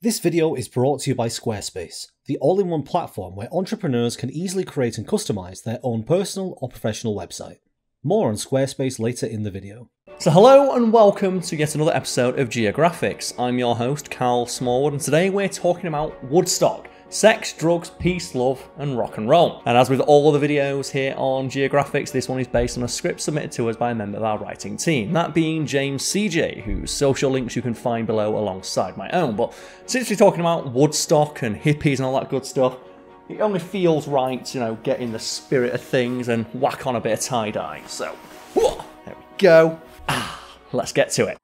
This video is brought to you by Squarespace, the all-in-one platform where entrepreneurs can easily create and customize their own personal or professional website. More on Squarespace later in the video. So hello and welcome to yet another episode of Geographics. I'm your host, Karl Smallwood, and today we're talking about Woodstock. Sex, drugs, peace, love, and rock and roll. And as with all of the videos here on Geographics, this one is based on a script submitted to us by a member of our writing team, that being James CJ, whose social links you can find below alongside my own. But since we're talking about Woodstock and hippies and all that good stuff, it only feels right to, you know, get in the spirit of things and whack on a bit of tie-dye. So, whoa, there we go. Let's get to it.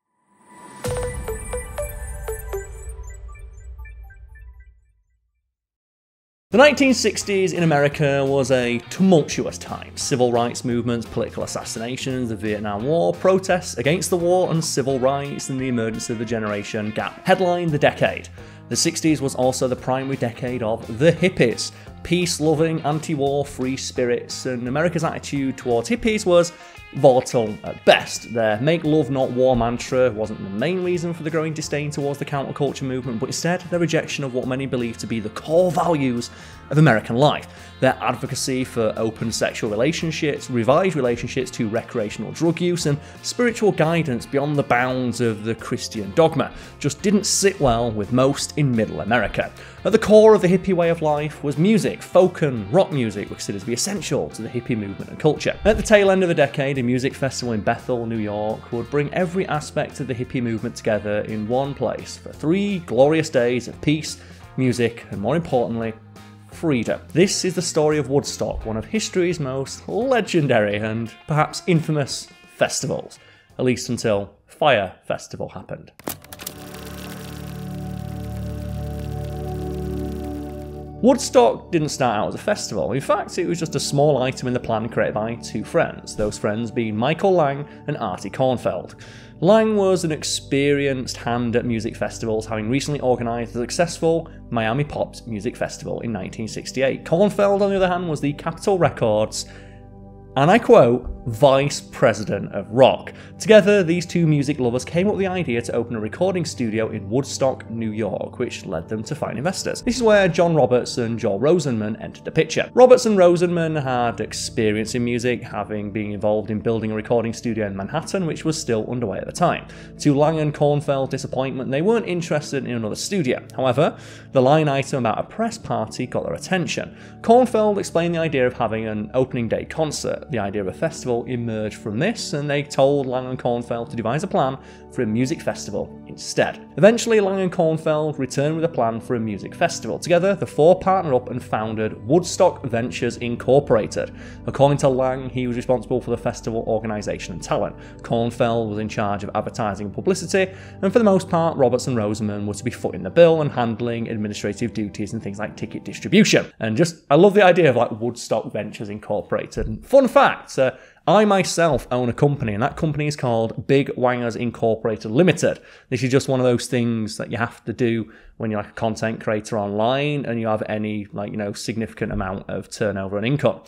The 1960s in America was a tumultuous time. Civil rights movements, political assassinations, the Vietnam War, protests against the war and civil rights, and the emergence of the generation gap headlined the decade. The 60s was also the primary decade of the hippies. Peace-loving, anti-war, free spirits, and America's attitude towards hippies was volatile at best. Their make love not war mantra wasn't the main reason for the growing disdain towards the counterculture movement, but instead their rejection of what many believed to be the core values of American life. Their advocacy for open sexual relationships, revived relationships to recreational drug use, and spiritual guidance beyond the bounds of the Christian dogma just didn't sit well with most in middle America. At the core of the hippie way of life was music. Folk and rock music were considered to be essential to the hippie movement and culture. At the tail end of the decade, a music festival in Bethel, New York would bring every aspect of the hippie movement together in one place for 3 glorious days of peace, music, and more importantly, freedom. This is the story of Woodstock, one of history's most legendary and perhaps infamous festivals, at least until Fire Festival happened. Woodstock didn't start out as a festival. In fact, it was just a small item in the plan created by 2 friends, those friends being Michael Lang and Artie Kornfeld. Lang was an experienced hand at music festivals, having recently organised the successful Miami Pops Music Festival in 1968. Kornfeld, on the other hand, was the Capitol Records, and I quote, Vice President of Rock. Together, these 2 music lovers came up with the idea to open a recording studio in Woodstock, New York, which led them to find investors. This is where John Roberts and Joel Rosenman entered the picture. Roberts and Rosenman had experience in music, having been involved in building a recording studio in Manhattan, which was still underway at the time. To Lang and Kornfeld's disappointment, they weren't interested in another studio. However, the line item about a press party got their attention. Kornfeld explained the idea of having an opening day concert. The idea of a festival emerged from this, and they told Lang and Kornfeld to devise a plan for a music festival instead. Eventually, Lang and Kornfeld returned with a plan for a music festival. Together, the 4 partnered up and founded Woodstock Ventures Incorporated. According to Lang, he was responsible for the festival organisation and talent. Kornfeld was in charge of advertising and publicity, and for the most part, Roberts and Rosenman were to be footing the bill and handling administrative duties and things like ticket distribution. And just, I love the idea of like Woodstock Ventures Incorporated. And fun fact, I myself own a company, and that company is called Big Wangers Incorporated Limited. This is just one of those things that you have to do when you're like a content creator online and you have any, like, you know, significant amount of turnover and income.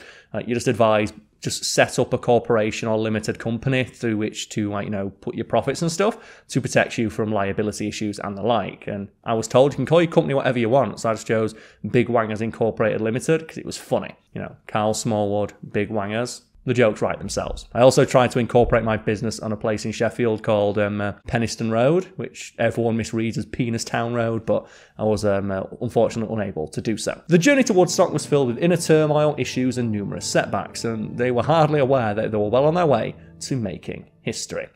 You just advise, just set up a corporation or limited company through which to, like, you know, put your profits and stuff to protect you from liability issues and the like. And I was told you can call your company whatever you want, so I just chose Big Wangers Incorporated Limited because it was funny. You know, Karl Smallwood, Big Wangers. The jokes write themselves. I also tried to incorporate my business on a place in Sheffield called Penistone Road, which everyone misreads as Penis Town Road, but I was unfortunately unable to do so. The journey to Woodstock was filled with inner turmoil, issues, and numerous setbacks, and they were hardly aware that they were well on their way to making history.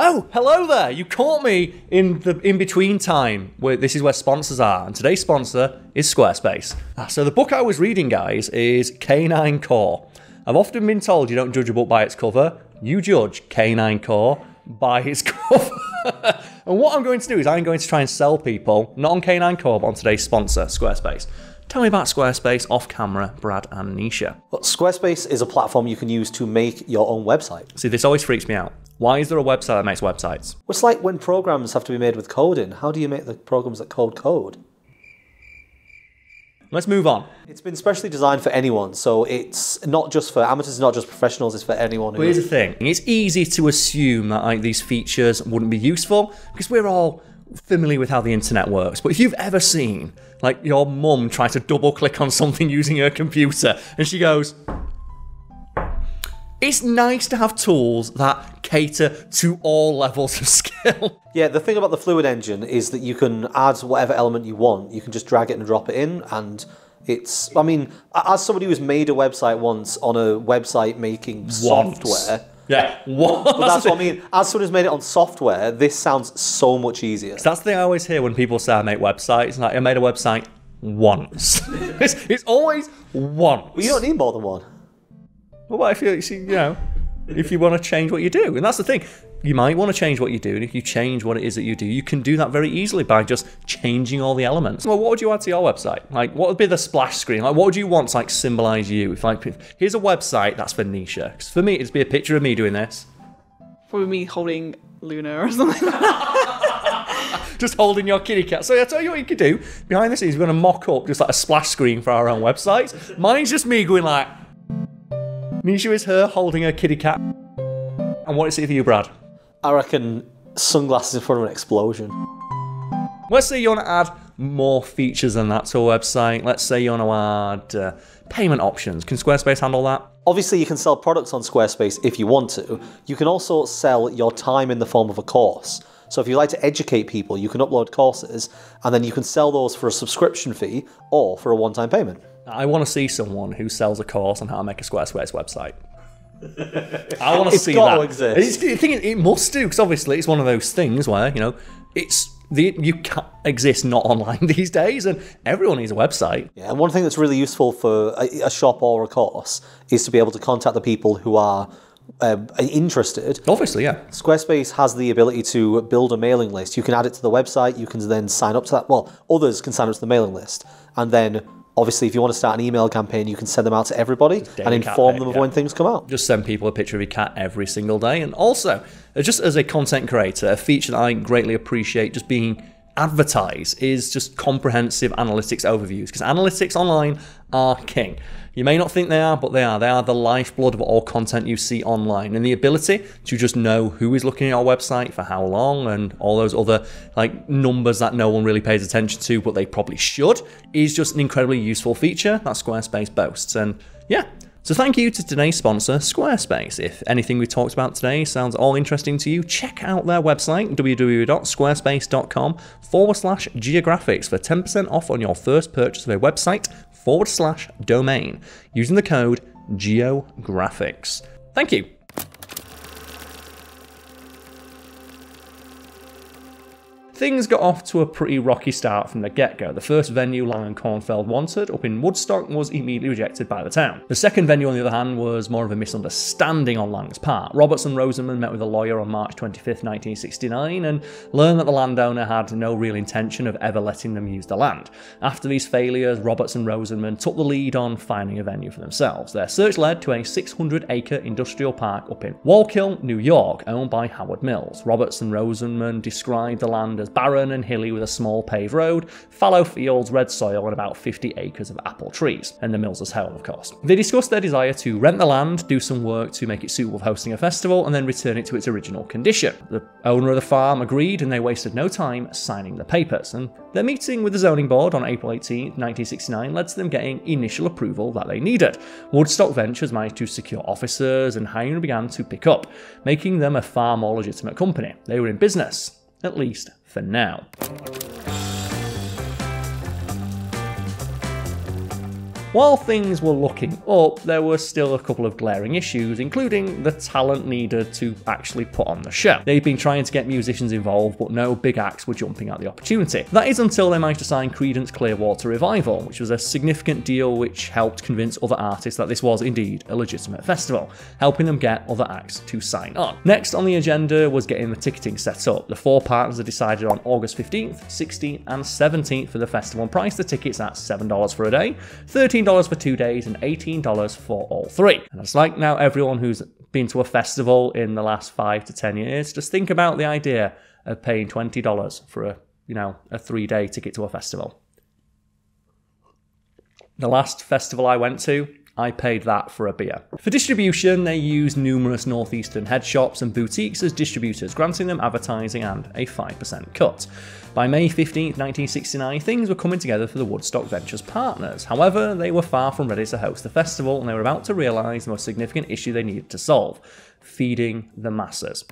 Oh, hello there! You caught me in the in-between time. This is where sponsors are, and today's sponsor is Squarespace. So the book I was reading, guys, is Canine Core. I've often been told you don't judge a book by its cover. You judge Canine Core by its cover. And what I'm going to do is I'm going to try and sell people, not on Canine Core, but on today's sponsor, Squarespace. Tell me about Squarespace off camera, Brad and Nisha. Well, Squarespace is a platform you can use to make your own website. See, this always freaks me out. Why is there a website that makes websites? Well, it's like when programs have to be made with code in. How do you make the programs that code code? Let's move on. It's been specially designed for anyone, so it's not just for amateurs, it's not just professionals, it's for anyone. But here's the thing, it's easy to assume that like these features wouldn't be useful because we're all familiar with how the internet works, but if you've ever seen, like, your mum try to double click on something using her computer and she goes, it's nice to have tools that cater to all levels of skill. Yeah, the thing about the Fluid Engine is that you can add whatever element you want. You can just drag it and drop it in, and it's, I mean, as somebody who's made a website once on a website making software. Yeah, what? But that's what I mean. As someone who's made it on software, this sounds so much easier. So that's the thing I always hear when people say I make websites. Like, I made a website once. It's always once. Well, you don't need more than one. Well, what if you know, if you want to change what you do, and that's the thing, you might want to change what you do, and if you change what it is that you do, you can do that very easily by just changing all the elements. Well, what would you add to your website? Like, what would be the splash screen? Like, what would you want to, like, symbolise you? If, like, here's a website that's for Nisha. Because for me, it'd be a picture of me doing this. Probably me holding Luna or something like that. Just holding your kitty cat. So I'll tell you what you could do. Behind the scenes, we're going to mock up just, like, a splash screen for our own websites. Mine's just me going, like, Nisha is her holding her kitty cat. And what is it for you, Brad? I reckon sunglasses in front of an explosion. Let's say you want to add more features than that to a website. Let's say you want to add payment options. Can Squarespace handle that? Obviously, you can sell products on Squarespace if you want to. You can also sell your time in the form of a course. So if you like to educate people, you can upload courses, and then you can sell those for a subscription fee or for a one-time payment. I want to see someone who sells a course on how to make a Squarespace website. I want to see that. Exist. It's, it must do, because obviously it's one of those things where, you know, it's you can't exist not online these days, and everyone needs a website. Yeah, and one thing that's really useful for a shop or a course is to be able to contact the people who are interested. Obviously, yeah. Squarespace has the ability to build a mailing list. You can add it to the website. You can then sign up to that. Well, others can sign up to the mailing list, and then, obviously, if you want to start an email campaign, you can send them out to everybody and inform them of when things come out. Just send people a picture of your cat every single day. And also, just as a content creator, a feature that I greatly appreciate just being advertised is just comprehensive analytics overviews, because analytics online are king. You may not think they are, but they are. They are the lifeblood of all content you see online, and the ability to just know who is looking at our website for how long and all those other, like, numbers that no one really pays attention to, but they probably should, is just an incredibly useful feature that Squarespace boasts. And yeah, so thank you to today's sponsor, Squarespace. If anything we talked about today sounds all interesting to you, check out their website, www.squarespace.com/geographics, for 10% off on your first purchase of a website /domain using the code geographics. Thank you. Things got off to a pretty rocky start from the get-go. The first venue Lang and Kornfeld wanted up in Woodstock was immediately rejected by the town. The second venue, on the other hand, was more of a misunderstanding on Lang's part. Roberts and Rosenman met with a lawyer on March 25th, 1969, and learned that the landowner had no real intention of ever letting them use the land. After these failures, Roberts and Rosenman took the lead on finding a venue for themselves. Their search led to a 600-acre industrial park up in Wallkill, New York, owned by Howard Mills. Roberts and Rosenman described the land as barren and hilly with a small paved road, fallow fields, red soil, and about 50 acres of apple trees, and the Mills' home, of course. They discussed their desire to rent the land, do some work to make it suitable for hosting a festival, and then return it to its original condition. The owner of the farm agreed, and they wasted no time signing the papers, and their meeting with the zoning board on April 18, 1969 led to them getting initial approval that they needed. Woodstock Ventures managed to secure officers, and hiring began to pick up, making them a far more legitimate company. They were in business, at least for now. While things were looking up, there were still a couple of glaring issues, including the talent needed to actually put on the show. They'd been trying to get musicians involved, but no big acts were jumping at the opportunity. That is until they managed to sign Creedence Clearwater Revival, which was a significant deal which helped convince other artists that this was indeed a legitimate festival, helping them get other acts to sign on. Next on the agenda was getting the ticketing set up. The four partners had decided on August 15th, 16th, and 17th for the festival and priced the tickets at $7 for a day, $13 for 2 days, and $18 for all three. And it's like, now everyone who's been to a festival in the last 5 to 10 years, just think about the idea of paying $20 for a 3-day ticket to a festival. The last festival I went to, I paid that for a beer. For distribution, they used numerous northeastern head shops and boutiques as distributors, granting them advertising and a 5% cut. By May 15, 1969, things were coming together for the Woodstock Ventures partners. However, they were far from ready to host the festival, and they were about to realise the most significant issue they needed to solve: feeding the masses.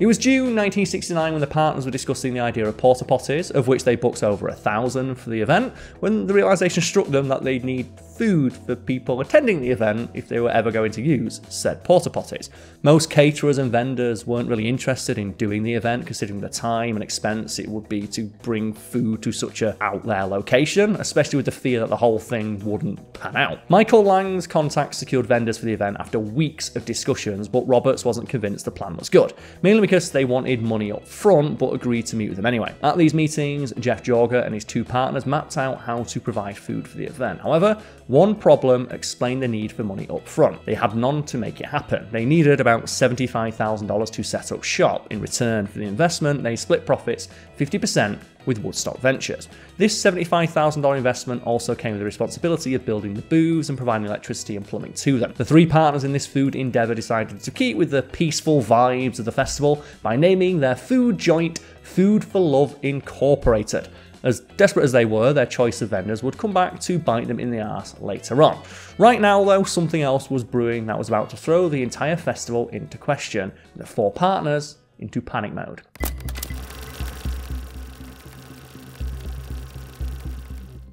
It was June 1969 when the partners were discussing the idea of porta potties, of which they booked over 1,000 for the event, when the realisation struck them that they'd need food for people attending the event if they were ever going to use said porta potties. Most caterers and vendors weren't really interested in doing the event, considering the time and expense it would be to bring food to such an out there location, especially with the fear that the whole thing wouldn't pan out. Michael Lang's contacts secured vendors for the event after weeks of discussions, but Roberts wasn't convinced the plan was good, mainly because they wanted money up front, but agreed to meet with them anyway. At these meetings, Jeff Jorga and his two partners mapped out how to provide food for the event. However, one problem explained the need for money up front. They had none to make it happen. They needed about $75,000 to set up shop. In return for the investment, they split profits 50% with Woodstock Ventures. This $75,000 investment also came with the responsibility of building the booths and providing electricity and plumbing to them. The three partners in this food endeavour decided to keep with the peaceful vibes of the festival by naming their food joint Food for Love Incorporated. As desperate as they were, their choice of vendors would come back to bite them in the arse later on. Right now, though, something else was brewing that was about to throw the entire festival into question, and the four partners into panic mode.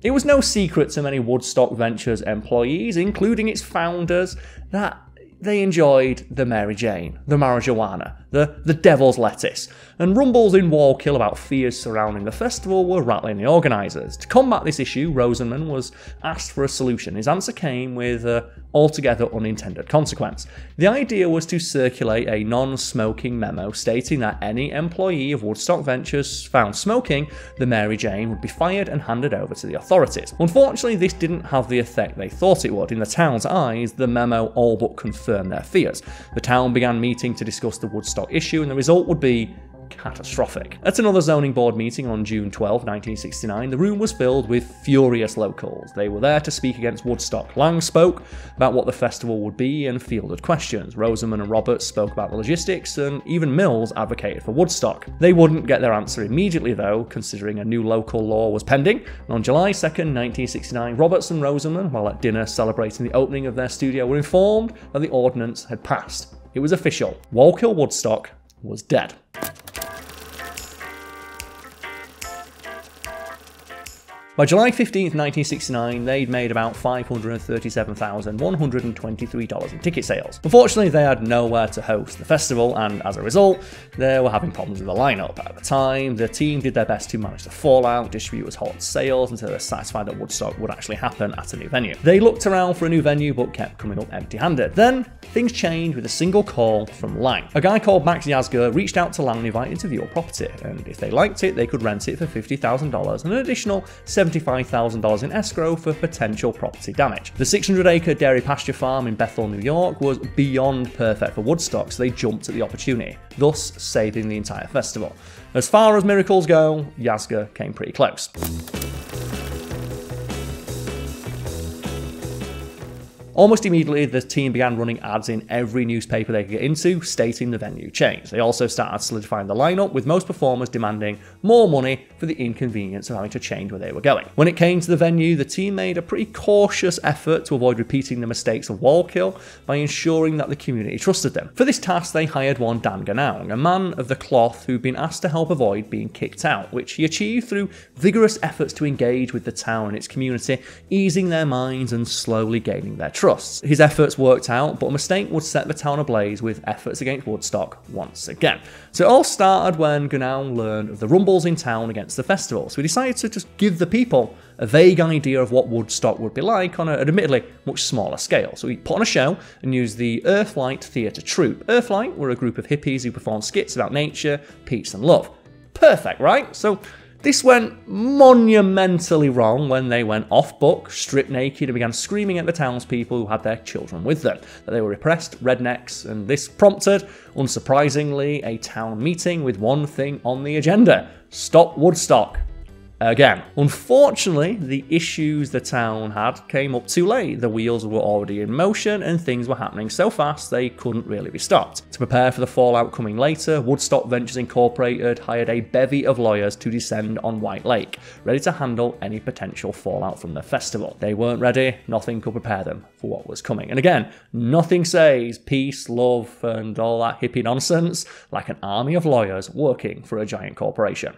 It was no secret to many Woodstock Ventures employees, including its founders, that they enjoyed the Mary Jane, the marijuana, the devil's lettuce, and rumbles in Wallkill about fears surrounding the festival were rattling the organisers. To combat this issue, Rosenman was asked for a solution. His answer came with an altogether unintended consequence. The idea was to circulate a non-smoking memo stating that any employee of Woodstock Ventures found smoking the Mary Jane would be fired and handed over to the authorities. Unfortunately, this didn't have the effect they thought it would. In the town's eyes, the memo all but confirmed their fears. The town began meeting to discuss the Woodstock issue, and the result would be catastrophic. At another zoning board meeting on June 12, 1969, the room was filled with furious locals. They were there to speak against Woodstock. Lang spoke about what the festival would be and fielded questions. Rosenman and Roberts spoke about the logistics, and even Mills advocated for Woodstock. They wouldn't get their answer immediately though, considering a new local law was pending. And on July 2nd, 1969, Roberts and Rosenman, while at dinner celebrating the opening of their studio, were informed that the ordinance had passed. It was official. Wallkill Woodstock was dead. By July 15, 1969, they'd made about $537,123 in ticket sales. Unfortunately, they had nowhere to host the festival, and as a result, they were having problems with the lineup. At the time, the team did their best to manage the fallout, distributors halted sales until they were satisfied that Woodstock would actually happen at a new venue. They looked around for a new venue, but kept coming up empty-handed. Then, things changed with a single call from Lang. A guy called Max Yasgur reached out to Lang and invited him to view a property, and if they liked it, they could rent it for $50,000 and an additional $75,000 in escrow for potential property damage. The 600-acre dairy pasture farm in Bethel, New York was beyond perfect for Woodstock, so they jumped at the opportunity, thus saving the entire festival. As far as miracles go, Yasgur came pretty close. Almost immediately, the team began running ads in every newspaper they could get into, stating the venue change. They also started solidifying the lineup, with most performers demanding more money for the inconvenience of having to change where they were going. When it came to the venue, the team made a pretty cautious effort to avoid repeating the mistakes of Wallkill by ensuring that the community trusted them. For this task, they hired one Don Ganoung, a man of the cloth who'd been asked to help avoid being kicked out, which he achieved through vigorous efforts to engage with the town and its community, easing their minds and slowly gaining their trust. His efforts worked out, but a mistake would set the town ablaze with efforts against Woodstock once again. So it all started when Ganoung learned of the rumbles in town against the festival, so he decided to just give the people a vague idea of what Woodstock would be like on an admittedly much smaller scale. So he put on a show and used the Earthlight Theatre Troupe. Earthlight were a group of hippies who performed skits about nature, peace and love. Perfect, right? So this went monumentally wrong when they went off book, stripped naked, and began screaming at the townspeople who had their children with them that they were repressed rednecks, and this prompted, unsurprisingly, a town meeting with one thing on the agenda: stop Woodstock. Again, unfortunately, the issues the town had came up too late. The wheels were already in motion and things were happening so fast they couldn't really be stopped. To prepare for the fallout coming later, Woodstock Ventures Incorporated hired a bevy of lawyers to descend on White Lake, ready to handle any potential fallout from the festival. They weren't ready, nothing could prepare them for what was coming. And again, nothing says peace, love, and all that hippie nonsense like an army of lawyers working for a giant corporation.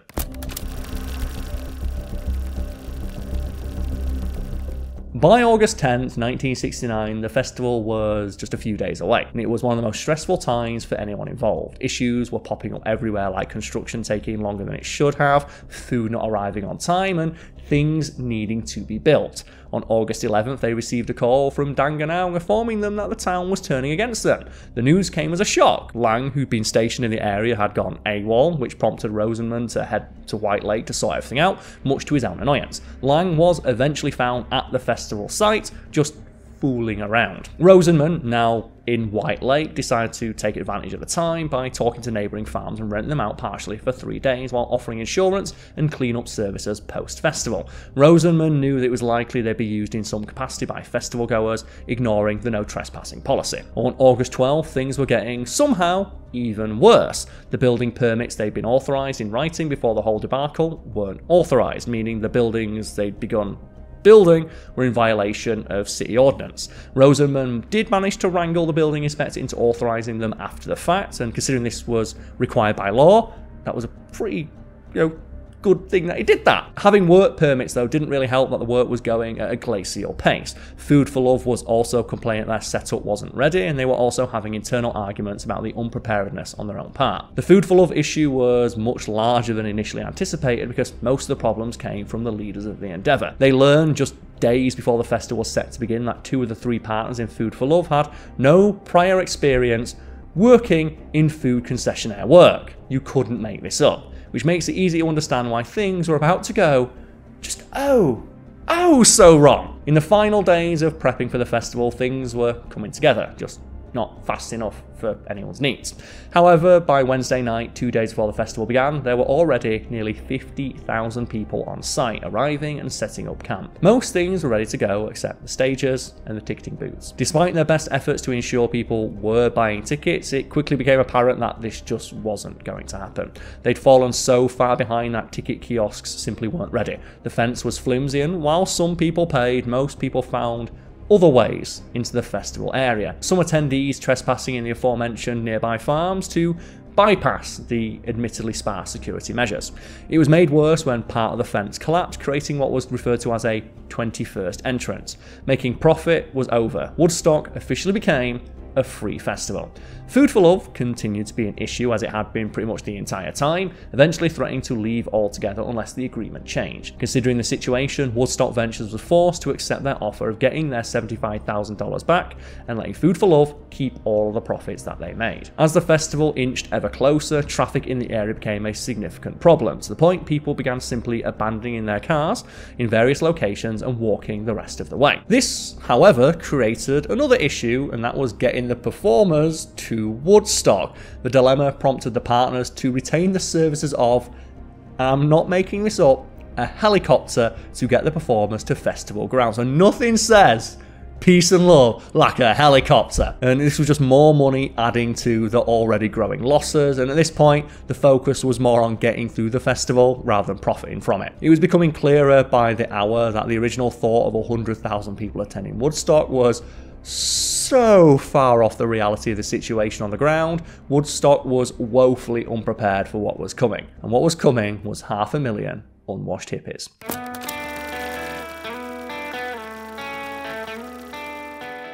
By August 10th, 1969, the festival was just a few days away, and it was one of the most stressful times for anyone involved. Issues were popping up everywhere, like construction taking longer than it should have, food not arriving on time, and things needing to be built. On August 11th, they received a call from Don Ganoung informing them that the town was turning against them. The news came as a shock. Lang, who'd been stationed in the area, had gone AWOL, which prompted Rosenman to head to White Lake to sort everything out, much to his own annoyance. Lang was eventually found at the festival site, just fooling around. Rosenman, now in White Lake, decided to take advantage of the time by talking to neighbouring farms and renting them out partially for 3 days while offering insurance and clean-up services post-festival. Rosenman knew that it was likely they'd be used in some capacity by festival-goers, ignoring the no trespassing policy. On August 12th, things were getting, somehow, even worse. The building permits they'd been authorised in writing before the whole debacle weren't authorised, meaning the buildings they'd begun building were in violation of city ordinance. Rosenman did manage to wrangle the building inspector into authorising them after the fact, and considering this was required by law, that was a pretty, good thing that he did that. Having work permits, though, didn't really help that the work was going at a glacial pace. Food for Love was also complaining their setup wasn't ready, and they were also having internal arguments about the unpreparedness on their own part. The Food for Love issue was much larger than initially anticipated because most of the problems came from the leaders of the endeavour. They learned just days before the festival was set to begin that 2 of the 3 partners in Food for Love had no prior experience working in food concessionaire work. You couldn't make this up, which makes it easy to understand why things were about to go just oh so wrong. In the final days of prepping for the festival, things were coming together, just not fast enough for anyone's needs. However, by Wednesday night, 2 days before the festival began, there were already nearly 50,000 people on site, arriving and setting up camp. Most things were ready to go except the stages and the ticketing booths. Despite their best efforts to ensure people were buying tickets, it quickly became apparent that this just wasn't going to happen. They'd fallen so far behind that ticket kiosks simply weren't ready. The fence was flimsy, and while some people paid, most people found other ways into the festival area. Some attendees trespassing in the aforementioned nearby farms to bypass the admittedly sparse security measures. It was made worse when part of the fence collapsed, creating what was referred to as a 21st entrance. Making profit was over. Woodstock officially became a free festival. Food for Love continued to be an issue as it had been pretty much the entire time, eventually threatening to leave altogether unless the agreement changed. Considering the situation, Woodstock Ventures was forced to accept their offer of getting their $75,000 back and letting Food for Love keep all the profits that they made. As the festival inched ever closer, traffic in the area became a significant problem, to the point people began simply abandoning their cars in various locations and walking the rest of the way. This, however, created another issue, and that was getting the performers to Woodstock. The dilemma prompted the partners to retain the services of, I'm not making this up, a helicopter to get the performers to festival grounds. And nothing says peace and love like a helicopter. And this was just more money adding to the already growing losses, and at this point the focus was more on getting through the festival rather than profiting from it. It was becoming clearer by the hour that the original thought of 100,000 people attending Woodstock was so far off the reality of the situation on the ground. Woodstock was woefully unprepared for what was coming. And what was coming was 500,000 unwashed hippies.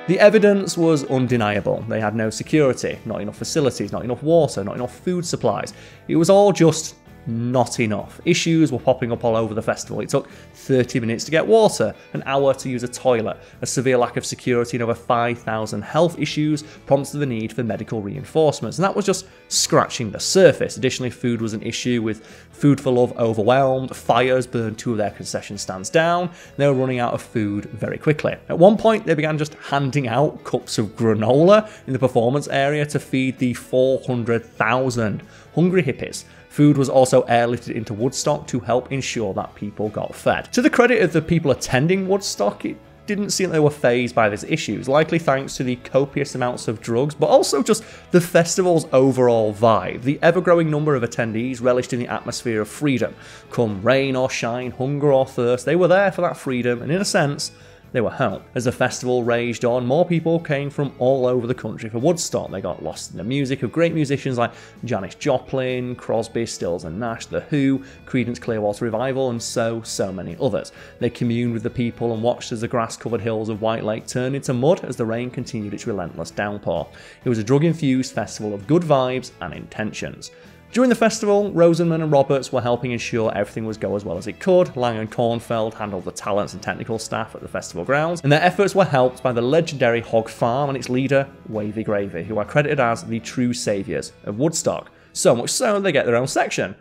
The evidence was undeniable. They had no security, not enough facilities, not enough water, not enough food supplies. It was all just not enough. Issues were popping up all over the festival. It took 30 minutes to get water, an hour to use a toilet. A severe lack of security and over 5,000 health issues prompted the need for medical reinforcements, and that was just scratching the surface. Additionally, food was an issue, with Food for Love overwhelmed. Fires burned 2 of their concession stands down, and they were running out of food very quickly. At one point, they began just handing out cups of granola in the performance area to feed the 400,000 hungry hippies. Food was also also airlifted into Woodstock to help ensure that people got fed. To the credit of the people attending Woodstock, it didn't seem they were fazed by these issues, likely thanks to the copious amounts of drugs, but also just the festival's overall vibe. The ever-growing number of attendees relished in the atmosphere of freedom. Come rain or shine, hunger or thirst, they were there for that freedom, and in a sense, they were home. As the festival raged on, more people came from all over the country for Woodstock. They got lost in the music of great musicians like Janis Joplin, Crosby, Stills and Nash, The Who, Creedence Clearwater Revival, and so many others. They communed with the people and watched as the grass-covered hills of White Lake turned into mud as the rain continued its relentless downpour. It was a drug-infused festival of good vibes and intentions. During the festival, Rosenman and Roberts were helping ensure everything was go as well as it could. Lang and Kornfeld handled the talents and technical staff at the festival grounds, and their efforts were helped by the legendary Hog Farm and its leader, Wavy Gravy, who are credited as the true saviours of Woodstock. So much so, they get their own section.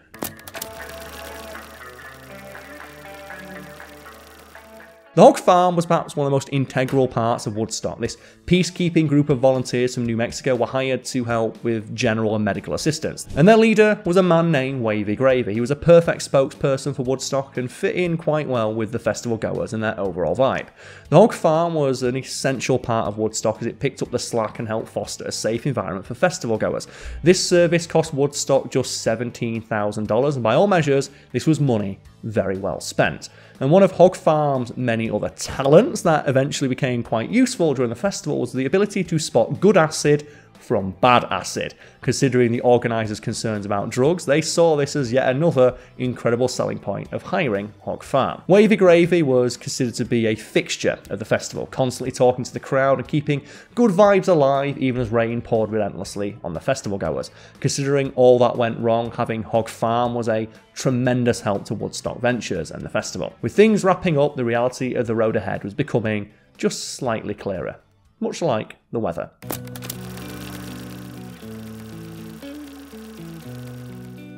The Hog Farm was perhaps one of the most integral parts of Woodstock. This peacekeeping group of volunteers from New Mexico were hired to help with general and medical assistance, and their leader was a man named Wavy Gravy. He was a perfect spokesperson for Woodstock and fit in quite well with the festival goers and their overall vibe. The Hog Farm was an essential part of Woodstock as it picked up the slack and helped foster a safe environment for festival goers. This service cost Woodstock just $17,000, and by all measures, this was money very well spent. And one of Hog Farm's many other talents that eventually became quite useful during the festival was the ability to spot good acid from bad acid. Considering the organisers' concerns about drugs, they saw this as yet another incredible selling point of hiring Hog Farm. Wavy Gravy was considered to be a fixture of the festival, constantly talking to the crowd and keeping good vibes alive even as rain poured relentlessly on the festival goers. Considering all that went wrong, having Hog Farm was a tremendous help to Woodstock Ventures and the festival. With things wrapping up, the reality of the road ahead was becoming just slightly clearer, much like the weather.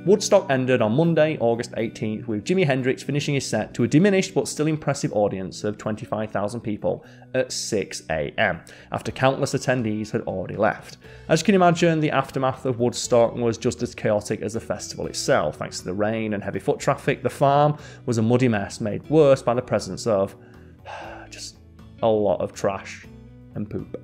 Woodstock ended on Monday, August 18th, with Jimi Hendrix finishing his set to a diminished but still impressive audience of 25,000 people at 6 AM, after countless attendees had already left. As you can imagine, the aftermath of Woodstock was just as chaotic as the festival itself. Thanks to the rain and heavy foot traffic, the farm was a muddy mess made worse by the presence of just a lot of trash and poop,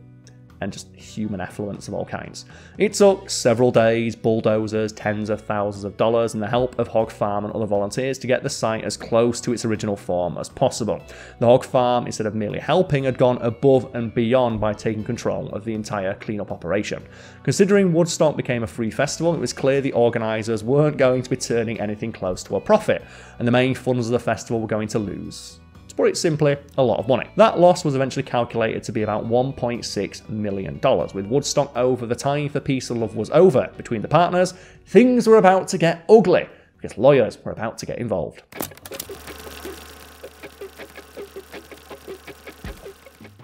and just human effluents of all kinds. It took several days, bulldozers, tens of thousands of dollars, and the help of Hog Farm and other volunteers to get the site as close to its original form as possible. The Hog Farm, instead of merely helping, had gone above and beyond by taking control of the entire cleanup operation. Considering Woodstock became a free festival, it was clear the organisers weren't going to be turning anything close to a profit, and the main funds of the festival were going to lose, to put it simply, a lot of money. That loss was eventually calculated to be about $1.6 million. With Woodstock over, the time for peace and love was over. Between the partners, things were about to get ugly, because lawyers were about to get involved.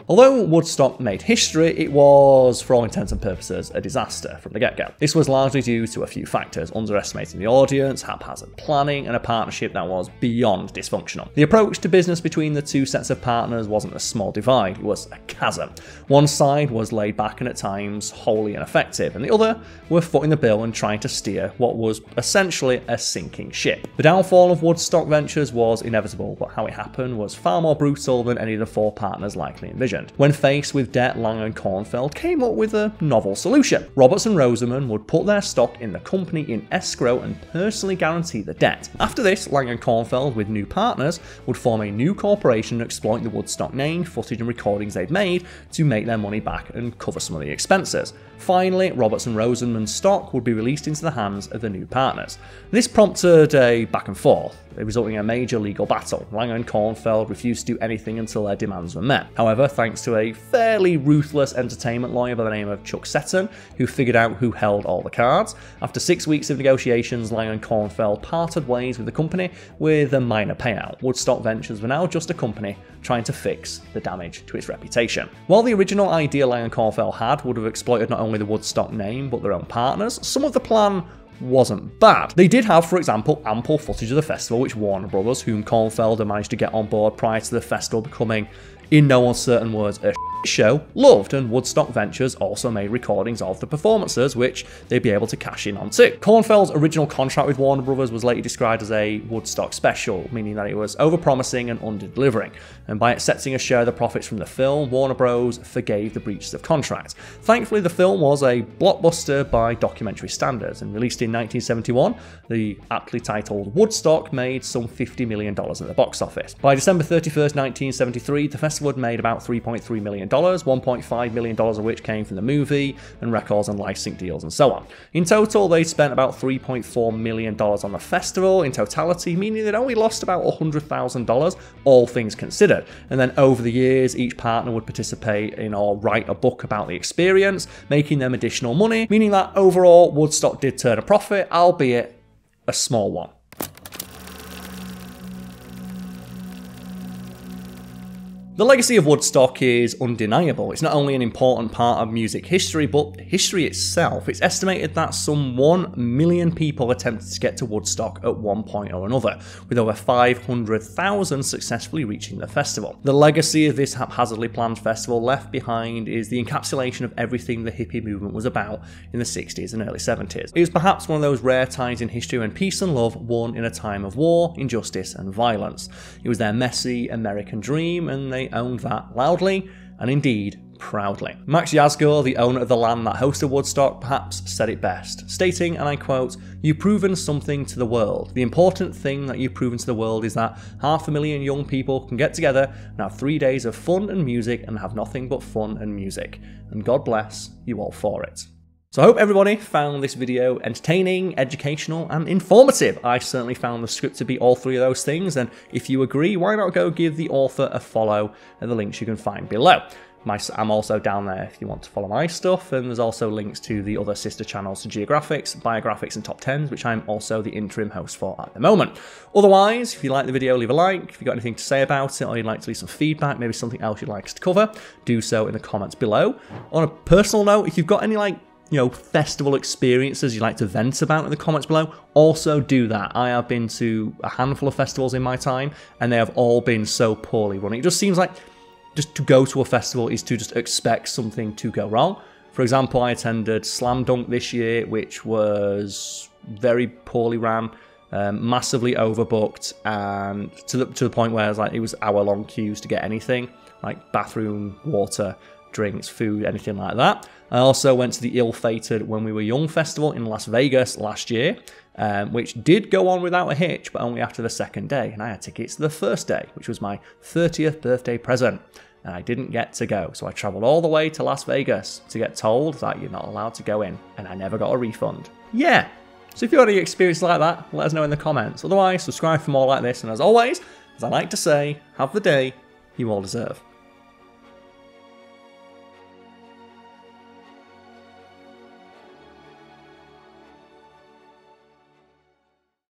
Although Woodstock made history, it was, for all intents and purposes, a disaster from the get-go. This was largely due to a few factors: underestimating the audience, haphazard planning, and a partnership that was beyond dysfunctional. The approach to business between the two sets of partners wasn't a small divide, it was a chasm. One side was laid back and at times wholly ineffective, and the other were footing the bill and trying to steer what was essentially a sinking ship. The downfall of Woodstock Ventures was inevitable, but how it happened was far more brutal than any of the four partners likely envisioned. When faced with debt, Lang and Kornfeld came up with a novel solution. Roberts and Rosenman would put their stock in the company in escrow and personally guarantee the debt. After this, Lang and Kornfeld, with new partners, would form a new corporation and exploit the Woodstock name, footage and recordings they'd made to make their money back and cover some of the expenses. Finally, Roberts and Rosenman's stock would be released into the hands of the new partners. This prompted a back and forth, resulting in a major legal battle. Lang and Kornfeld refused to do anything until their demands were met. However, thanks to a fairly ruthless entertainment lawyer by the name of Chuck Seton, who figured out who held all the cards, after 6 weeks of negotiations, Lang and Kornfeld parted ways with the company with a minor payout. Woodstock Ventures were now just a company trying to fix the damage to its reputation. While the original idea Lang and Kornfeld had would have exploited not only the Woodstock name but their own partners, some of the plan wasn't bad. They did have, for example, ample footage of the festival, which Warner Brothers, whom Kornfeld had managed to get on board prior to the festival becoming, in no uncertain words, a show loved, and Woodstock Ventures also made recordings of the performances, which they'd be able to cash in on too. Kornfeld's original contract with Warner Brothers was later described as a Woodstock special, meaning that it was overpromising and under-delivering, and by accepting a share of the profits from the film, Warner Bros. Forgave the breaches of contract. Thankfully, the film was a blockbuster by documentary standards, and released in 1971, the aptly titled Woodstock made some $50 million at the box office. By December 31st, 1973, the festival had made about $3.3 million, $1.5 million of which came from the movie, and records and licensing deals and so on. In total, they spent about $3.4 million on the festival in totality, meaning they'd only lost about $100,000, all things considered. And then over the years, each partner would participate in or write a book about the experience, making them additional money, meaning that overall, Woodstock did turn a profit, albeit a small one. The legacy of Woodstock is undeniable. It's not only an important part of music history, but history itself. It's estimated that some 1 million people attempted to get to Woodstock at one point or another, with over 500,000 successfully reaching the festival. The legacy of this haphazardly planned festival left behind is the encapsulation of everything the hippie movement was about in the 60s and early 70s. It was perhaps one of those rare times in history when peace and love won in a time of war, injustice, and violence. It was their messy American dream, and they owned that loudly and indeed proudly. Max Yasgur, the owner of the land that hosted Woodstock, perhaps said it best, stating, and I quote, "You've proven something to the world. The important thing that you've proven to the world is that 500,000 young people can get together and have 3 days of fun and music and have nothing but fun and music. And God bless you all for it." So I hope everybody found this video entertaining, educational, and informative. I certainly found the script to be all three of those things, and if you agree, why not go give the author a follow at the links you can find below. I'm also down there if you want to follow my stuff, and there's also links to the other sister channels to Geographics, Biographics, and Top 10s, which I'm also the interim host for at the moment. Otherwise, if you like the video, leave a like. If you've got anything to say about it, or you'd like to leave some feedback, maybe something else you'd like us to cover, do so in the comments below. On a personal note, if you've got any, festival experiences you'd like to vent about in the comments below, also do that. I have been to a handful of festivals in my time, and they have all been so poorly run. It just seems like just to go to a festival is to just expect something to go wrong. For example, I attended Slam Dunk this year, which was very poorly ran, massively overbooked, and to the point where it was hour-long queues to get anything, like bathroom, water, drinks, food, anything like that. I also went to the ill-fated When We Were Young festival in Las Vegas last year, which did go on without a hitch, but only after the second day, and I had tickets the first day, which was my 30th birthday present, and I didn't get to go, so I traveled all the way to Las Vegas to get told that you're not allowed to go in, and I never got a refund. Yeah, so if you've got any experience like that, let us know in the comments. Otherwise, subscribe for more like this, and as always, as I like to say, have the day you all deserve.